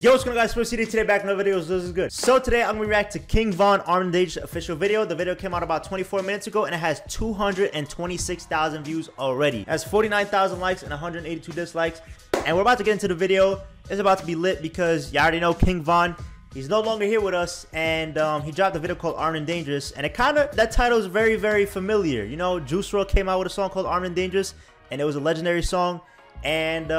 Yo, what's going on guys, first CD today, back in another video. This is good. So today I'm going to react to King Von Armed Age official video. The video came out about 24 minutes ago and it has 226,000 views already. It has 49,000 likes and 182 dislikes. And we're about to get into the video. It's about to be lit because you already know King Von. He's no longer here with us, and he dropped a video called Armed and Dangerous. And it kind of, that title is very, very familiar. You know, Juice WRLD came out with a song called Armed and Dangerous, and it was a legendary song. And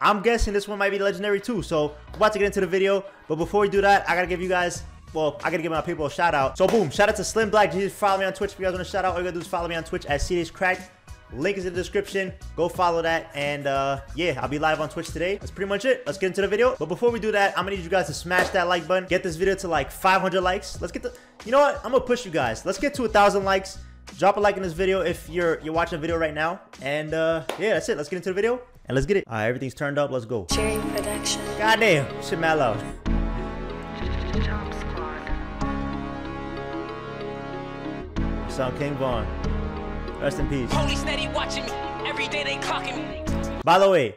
I'm guessing this one might be legendary too. So we're about to get into the video. But before we do that, I gotta give you guys, well, I gotta give my people a shout out. So boom, shout out to Slim Black. Just follow me on Twitch if you guys want a shout out. All you gotta do is follow me on Twitch at CDSCracked. Link is in the description. Go follow that, and yeah, I'll be live on Twitch today. That's pretty much it. Let's get into the video. But before we do that, I'm gonna need you guys to smash that like button. Get this video to like 500 likes. Let's get the, you know what, I'm gonna push you guys. Let's get to 1,000 likes. Drop a like in this video if you're watching the video right now. And yeah, that's it. Let's get into the video and let's get it. All right, everything's turned up. Let's go. Cheering production. Goddamn, shit mad loud. Top squad. Sound King Von. Rest in peace. Holy steady watching me. Every day they clocking me. By the way,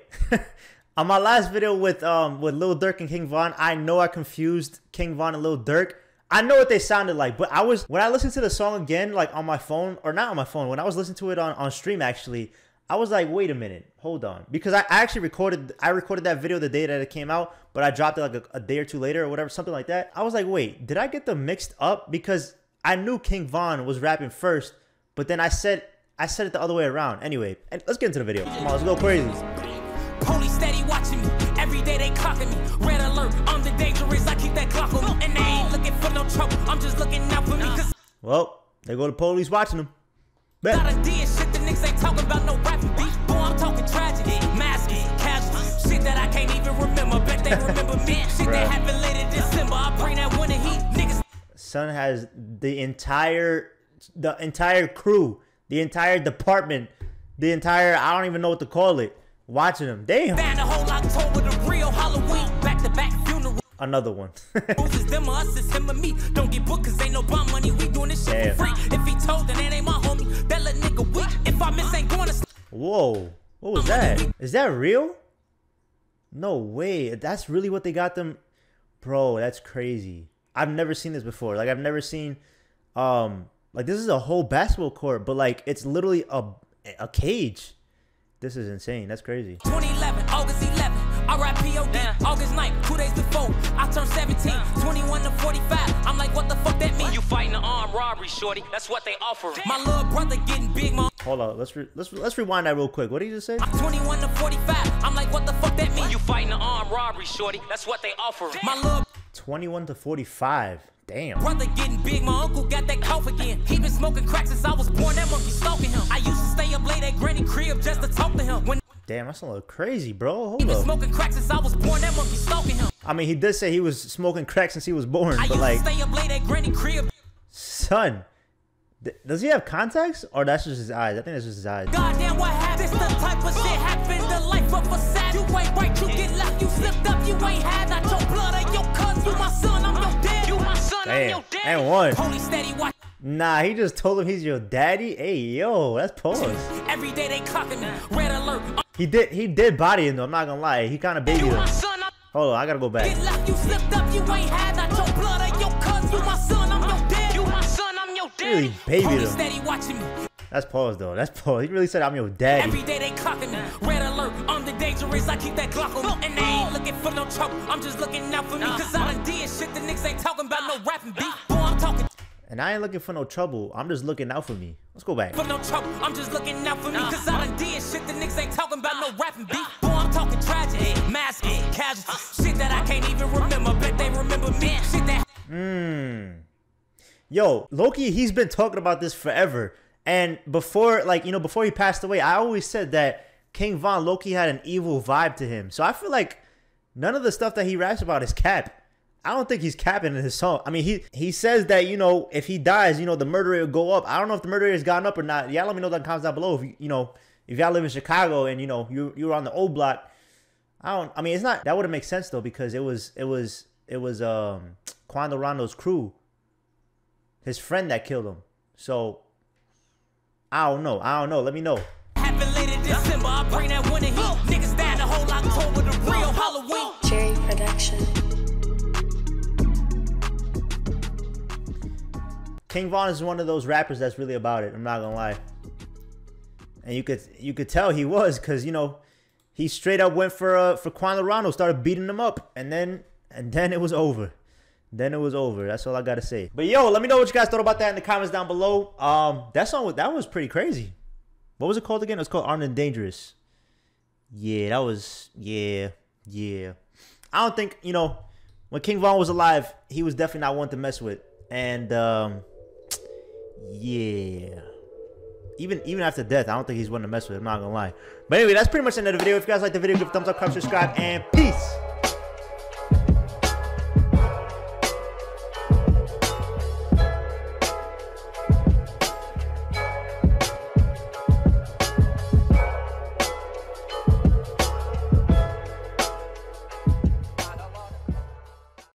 on my last video with Lil Durk and King Von, I know I confused King Von and Lil Durk. I know what they sounded like, but I was, when I listened to the song again, like on my phone, or not on my phone, when I was listening to it on stream actually, I was like, wait a minute, hold on. Because I actually recorded that video the day that it came out, but I dropped it like a day or two later or whatever, something like that. I was like, wait, did I get them mixed up? Because I knew King Von was rapping first, but then I said it the other way around. Anyway, and let's get into the video. Come on, let's go crazy. Holy steady watching me. Every day they clocking me. Red alert, I'm the dangerous, I keep that clock on me. And they ain't looking for no trouble, I'm just looking out for me. Well, they go to police watching them. Bet. Got a D and shit, the niggas ain't talking about no rapping beat. Boy, I'm talking tragedy, masking, casual. Shit that I can't even remember, bet they remember me. Shit that happened later December, I bring that winter heat. Niggas. Son has the entire crew, the entire department, the entire, I don't even know what to call it, watching them. Damn. Banned the whole October to real Halloween, back to back funeral. Another one. Them us is him and me. Don't get booked cause ain't no bomb money. We doing this shit for free. If he told then it ain't my homie. That little nigga weak. If I miss ain't going to. Whoa. What was that? Is that real? No way. That's really what they got them. Bro, that's crazy. I've never seen this before. Like I've never seen like this is a whole basketball court, but like it's literally a cage. This is insane. That's crazy. 2011, August 11, R.I.P.O.D. August 9th, 2 days before, I turned 17, 21 to 45. I'm like, what the fuck that mean? You fighting an armed robbery, shorty. That's what they offer. My little brother getting big, mom. Hold on. Let's rewind that real quick. What did you just say? I'm 21 to 45. I'm like, what the fuck that mean? You fighting an armed robbery, shorty. That's what they offer. My little 21 to 45. Damn. Brother getting big, my uncle got that cough again. He been smoking crack since I was born. That monkey stalking him. I used to stay up late at granny crib just to talk to him. When damn, that's a little crazy, bro. Hold up. He been smoking crack since I was born. That monkey stalking him. I mean, he did say he was smoking crack since he was born, but like, I used to stay up late at granny crib. Son, does he have contacts or that's just his eyes? I think that's just his eyes. Goddamn, what happened? This the type of shit happened. The life of a sad. You ain't right, you get left, you slipped up, you ain't had not your blood or your cousin. You my son, I'm your dad. Damn, and one. Nah, he just told him he's your daddy. Hey, yo, that's pause. Every day they clocking me. Red alert. He did body him though. I'm not gonna lie. He kind of baby him. Hold on, I gotta go back. Get left, you slipped up, you ain't had not your blood or your cousin. You my son, I'm your daddy. You my son, I'm your daddy. Baby steady watching me. That's pause though. That's pause. He really said I'm your daddy. Every day they clocking me. Red alert. I'm the dangerous. I keep that clock on me. And they ain't looking for no trouble. I'm just looking out for me. Cause I done did shit the niggas ain't talking about no rapping beat. Boy, I'm talking. And I ain't looking for no trouble. I'm just looking out for me. Let's go back. For no trouble. I'm just looking out for me. Cause I done did shit the niggas ain't talking about no rapping beat. Boy, I'm talking tragedy. Masking. Casual. Shit that I can't even remember. Bet they remember me. Shit that. Yo, Loki, he's been talking about this forever. And before, like, you know, before he passed away, I always said that King Von Loki had an evil vibe to him. So I feel like none of the stuff that he raps about is cap. I don't think he's capping in his song. I mean, he says that, you know, if he dies, you know, the murder rate will go up. I don't know if the murder rate has gone up or not. Y'all let me know that in the comments down below. If you, if y'all live in Chicago and, you know, you're on the old block. I mean, it's not, that wouldn't make sense though, because it was Quando Rondo's crew, his friend that killed him. So I don't know. I don't know. Let me know. Happened later December. I bring that winter heat. Niggas died the whole October to real Halloween. Cherry production. King Von is one of those rappers that's really about it. I'm not gonna lie. And you could tell he was, because, you know, he straight up went for Quando Rondo, started beating him up, and then it was over. Then it was over. That's all I gotta say. But yo, let me know what you guys thought about that in the comments down below. That song, that was pretty crazy. What was it called again? It was called Armed and Dangerous. Yeah, that was, yeah. I don't think, you know, when King Von was alive, he was definitely not one to mess with. And yeah, even after death, I don't think he's one to mess with. I'm not gonna lie. But anyway, that's pretty much the end of the video. If you guys like the video, give it a thumbs up, comment, subscribe, and peace.